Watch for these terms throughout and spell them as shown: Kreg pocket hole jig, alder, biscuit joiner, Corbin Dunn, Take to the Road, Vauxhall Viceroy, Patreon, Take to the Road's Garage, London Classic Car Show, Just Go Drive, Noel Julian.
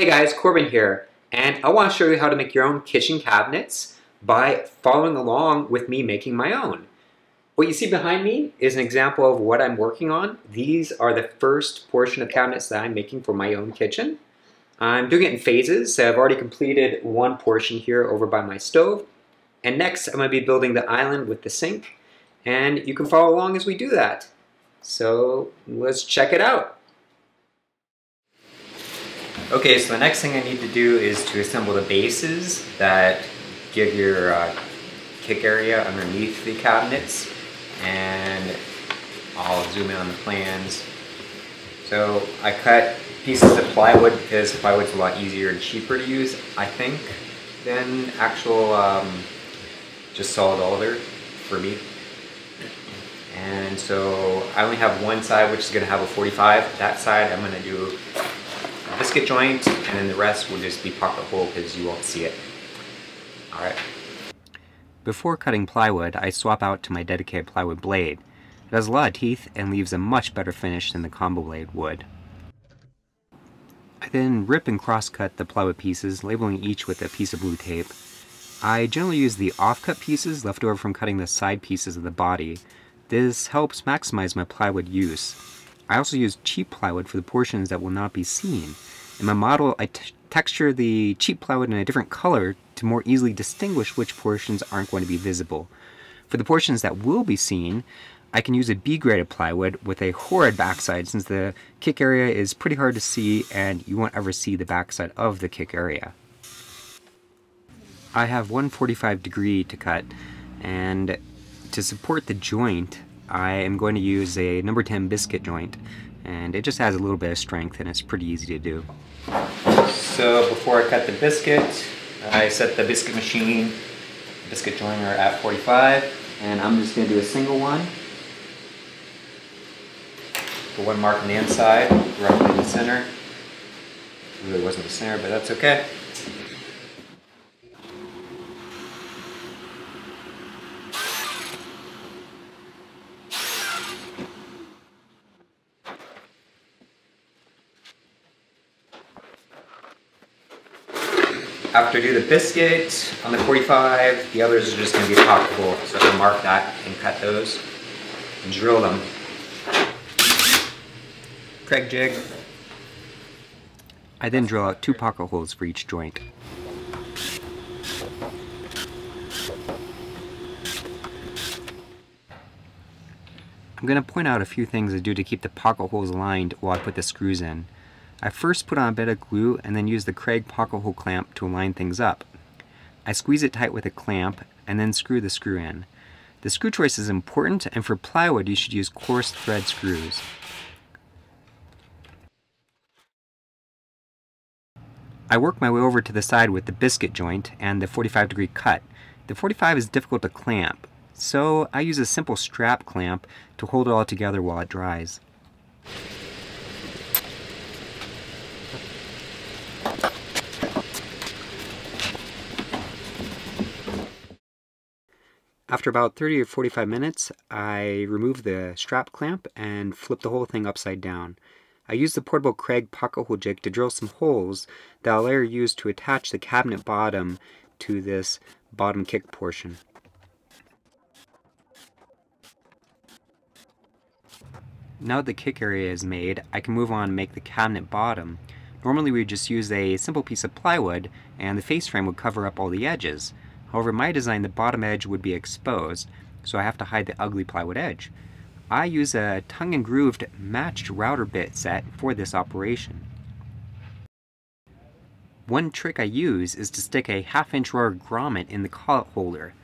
Hey guys, Corbin here, and I want to show you how to make your own kitchen cabinets by following along with me making my own. What you see behind me is an example of what I'm working on. These are the first portion of cabinets that I'm making for my own kitchen. I'm doing it in phases, so I've already completed one portion here over by my stove, and next I'm going to be building the island with the sink, and you can follow along as we do that. So let's check it out. Okay, so the next thing I need to do is to assemble the bases that give your kick area underneath the cabinets, and I'll zoom in on the plans. So I cut pieces of plywood because plywood's a lot easier and cheaper to use, I think, than actual just solid alder for me. And so I only have one side which is going to have a 45. That side I'm going to do biscuit joint, and then the rest will just be pocket hole because you won't see it. Alright. Before cutting plywood, I swap out to my dedicated plywood blade. It has a lot of teeth and leaves a much better finish than the combo blade would. I then rip and cross-cut the plywood pieces, labeling each with a piece of blue tape. I generally use the off-cut pieces left over from cutting the side pieces of the body. This helps maximize my plywood use. I also use cheap plywood for the portions that will not be seen. In my model, I texture the cheap plywood in a different color to more easily distinguish which portions aren't going to be visible. For the portions that will be seen, I can use a B-graded plywood with a horrid backside, since the kick area is pretty hard to see and you won't ever see the backside of the kick area. I have 145° to cut, and to support the joint, I am going to use a number 10 biscuit joint, and it just has a little bit of strength and it's pretty easy to do. So before I cut the biscuit, I set the biscuit machine, biscuit joiner at 45, and I'm just going to do a single one. The one marked on the inside, roughly in the center. It really wasn't the center, but that's okay. After I do the biscuit on the 45, the others are just going to be pocket hole, so I'm going to mark that and cut those and drill them. Kreg jig. I then drill out two pocket holes for each joint. I'm going to point out a few things I do to keep the pocket holes aligned while I put the screws in. I first put on a bit of glue and then use the Kreg pocket hole clamp to align things up. I squeeze it tight with a clamp and then screw the screw in. The screw choice is important, and for plywood you should use coarse thread screws. I work my way over to the side with the biscuit joint and the 45° cut. The 45 is difficult to clamp, so I use a simple strap clamp to hold it all together while it dries. After about 30 or 45 minutes, I remove the strap clamp and flip the whole thing upside down. I use the portable Kreg pocket hole jig to drill some holes that I'll later use to attach the cabinet bottom to this bottom kick portion. Now that the kick area is made, I can move on and make the cabinet bottom. Normally we would just use a simple piece of plywood and the face frame would cover up all the edges. However, in my design, the bottom edge would be exposed, so I have to hide the ugly plywood edge. I use a tongue and grooved matched router bit set for this operation. One trick I use is to stick a 1/2-inch rubber grommet in the collet holder.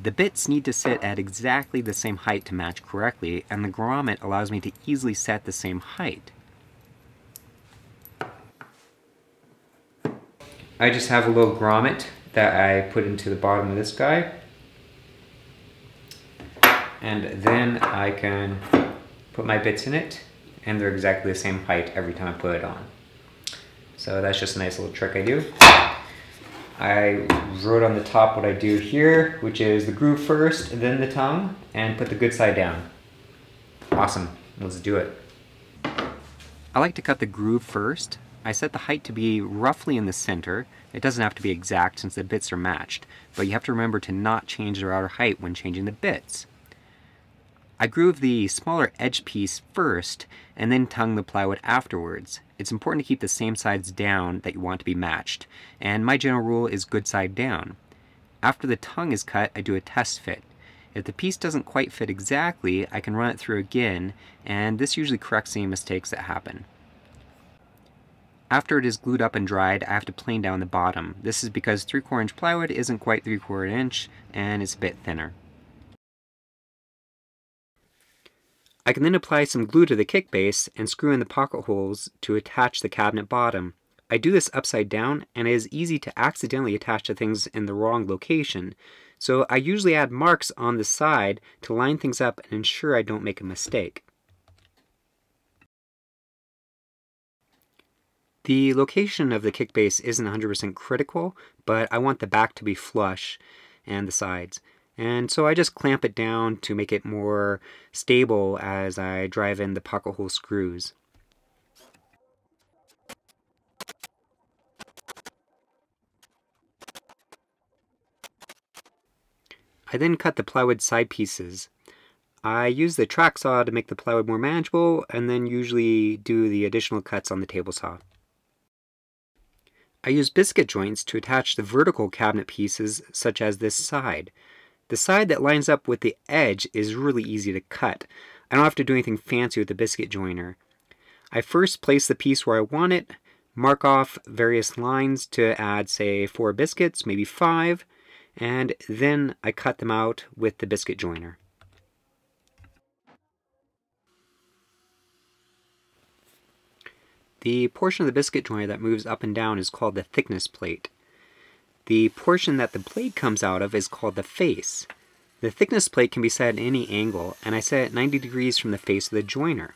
The bits need to sit at exactly the same height to match correctly, and the grommet allows me to easily set the same height. I just have a little grommet that I put into the bottom of this guy, and then I can put my bits in it, and they're exactly the same height every time I put it on. So that's just a nice little trick I do. I wrote on the top what I do here, which is the groove first, then the tongue, and put the good side down. Awesome, let's do it. I like to cut the groove first, I set the height to be roughly in the center. It doesn't have to be exact since the bits are matched, but you have to remember to not change the router height when changing the bits. I groove the smaller edge piece first and then tongue the plywood afterwards. It's important to keep the same sides down that you want to be matched, and my general rule is good side down. After the tongue is cut, I do a test fit. If the piece doesn't quite fit exactly, I can run it through again, and this usually corrects any mistakes that happen. After it is glued up and dried, I have to plane down the bottom. This is because 3/4 inch plywood isn't quite 3/4 inch, and it's a bit thinner. I can then apply some glue to the kick base and screw in the pocket holes to attach the cabinet bottom. I do this upside down, and it is easy to accidentally attach to things in the wrong location, so I usually add marks on the side to line things up and ensure I don't make a mistake. The location of the kick base isn't 100% critical, but I want the back to be flush and the sides. And so I just clamp it down to make it more stable as I drive in the pocket hole screws. I then cut the plywood side pieces. I use the track saw to make the plywood more manageable, and then usually do the additional cuts on the table saw. I use biscuit joints to attach the vertical cabinet pieces, such as this side. The side that lines up with the edge is really easy to cut. I don't have to do anything fancy with the biscuit joiner. I first place the piece where I want it, mark off various lines to add, say, 4 biscuits, maybe 5, and then I cut them out with the biscuit joiner. The portion of the biscuit joiner that moves up and down is called the thickness plate. The portion that the blade comes out of is called the face. The thickness plate can be set at any angle, and I set it 90 degrees from the face of the joiner.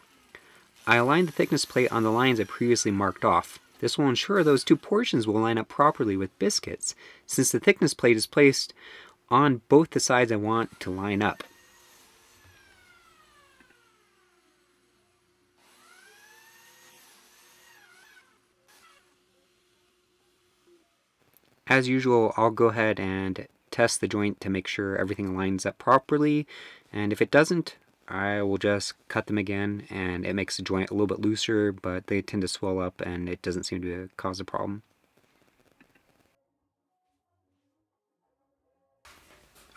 I align the thickness plate on the lines I previously marked off. This will ensure those two portions will line up properly with biscuits, since the thickness plate is placed on both the sides I want to line up. As usual, I'll go ahead and test the joint to make sure everything lines up properly, and if it doesn't, I will just cut them again, and it makes the joint a little bit looser, but they tend to swell up and it doesn't seem to cause a problem.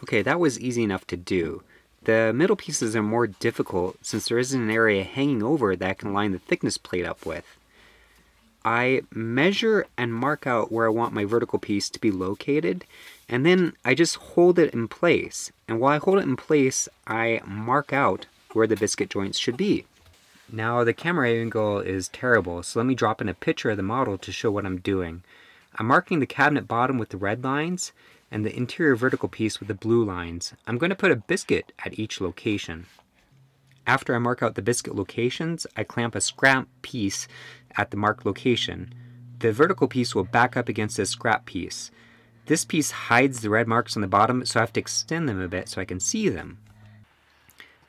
Okay, that was easy enough to do. The middle pieces are more difficult since there isn't an area hanging over that I can line the thickness plate up with. I measure and mark out where I want my vertical piece to be located, and then I just hold it in place. And while I hold it in place, I mark out where the biscuit joints should be. Now the camera angle is terrible, so let me drop in a picture of the model to show what I'm doing. I'm marking the cabinet bottom with the red lines and the interior vertical piece with the blue lines. I'm going to put a biscuit at each location. After I mark out the biscuit locations, I clamp a scrap piece at the marked location. The vertical piece will back up against this scrap piece. This piece hides the red marks on the bottom, so I have to extend them a bit so I can see them.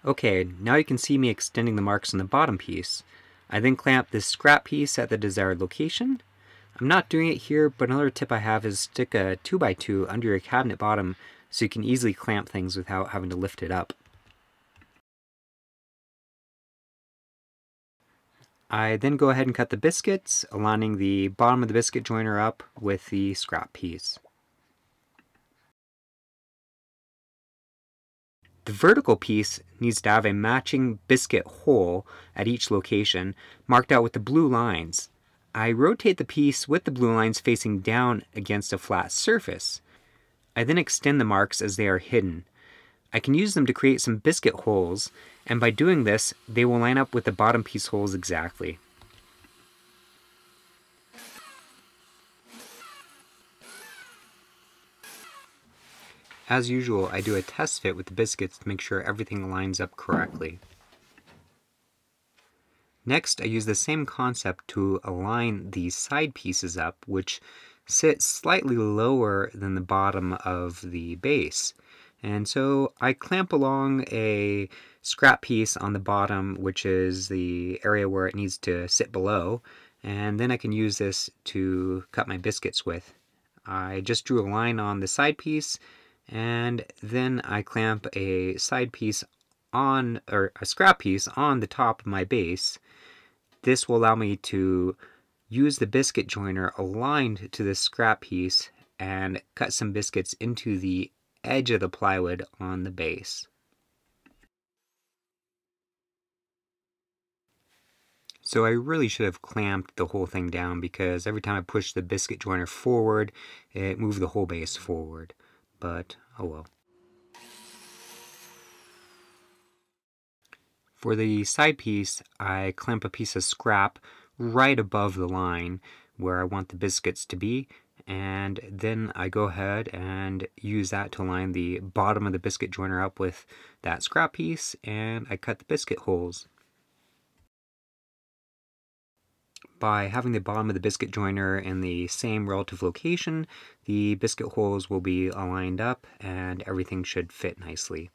Okay, now you can see me extending the marks on the bottom piece. I then clamp this scrap piece at the desired location. I'm not doing it here, but another tip I have is stick a 2x2 under your cabinet bottom so you can easily clamp things without having to lift it up. I then go ahead and cut the biscuits, aligning the bottom of the biscuit joiner up with the scrap piece. The vertical piece needs to have a matching biscuit hole at each location, marked out with the blue lines. I rotate the piece with the blue lines facing down against a flat surface. I then extend the marks as they are hidden. I can use them to create some biscuit holes, and by doing this, they will line up with the bottom piece holes exactly. As usual, I do a test fit with the biscuits to make sure everything lines up correctly. Next, I use the same concept to align the side pieces up, which sit slightly lower than the bottom of the base. And so I clamp along a scrap piece on the bottom, which is the area where it needs to sit below, and then I can use this to cut my biscuits with. I just drew a line on the side piece, and then I clamp a side piece on, or a scrap piece on the top of my base. This will allow me to use the biscuit joiner aligned to this scrap piece and cut some biscuits into the edge of the plywood on the base. So I really should have clamped the whole thing down, because every time I pushed the biscuit joiner forward, it moved the whole base forward, but oh well. For the side piece, I clamp a piece of scrap right above the line where I want the biscuits to be, and then I go ahead and use that to line the bottom of the biscuit joiner up with that scrap piece, and I cut the biscuit holes. By having the bottom of the biscuit joiner in the same relative location, the biscuit holes will be aligned up and everything should fit nicely.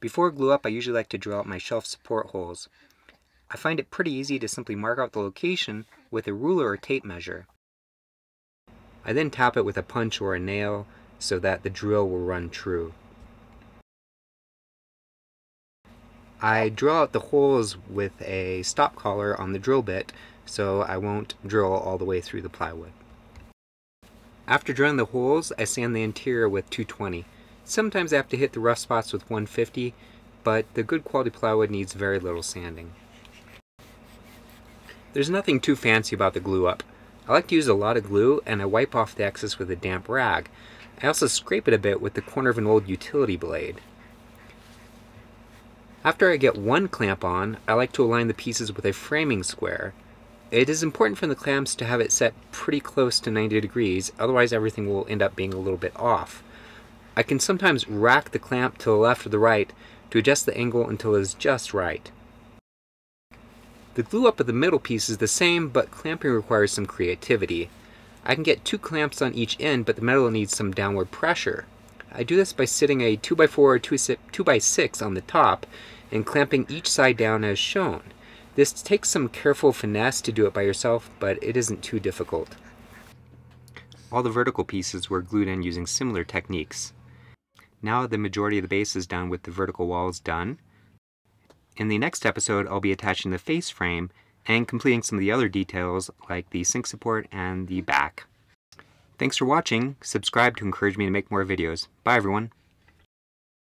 Before glue up, I usually like to drill out my shelf support holes. I find it pretty easy to simply mark out the location with a ruler or tape measure. I then tap it with a punch or a nail so that the drill will run true. I drill out the holes with a stop collar on the drill bit so I won't drill all the way through the plywood. After drilling the holes, I sand the interior with 220. Sometimes I have to hit the rough spots with 150, but the good quality plywood needs very little sanding. There's nothing too fancy about the glue up. I like to use a lot of glue, and I wipe off the excess with a damp rag. I also scrape it a bit with the corner of an old utility blade. After I get one clamp on, I like to align the pieces with a framing square. It is important for the clamps to have it set pretty close to 90 degrees, otherwise everything will end up being a little bit off. I can sometimes rack the clamp to the left or the right to adjust the angle until it is just right. The glue up of the middle piece is the same, but clamping requires some creativity. I can get two clamps on each end, but the metal needs some downward pressure. I do this by sitting a 2x4 or 2x6 on the top and clamping each side down as shown. This takes some careful finesse to do it by yourself, but it isn't too difficult. All the vertical pieces were glued in using similar techniques. Now the majority of the base is done with the vertical walls done. In the next episode, I'll be attaching the face frame and completing some of the other details like the sink support and the back. Thanks for watching. Subscribe to encourage me to make more videos. Bye everyone.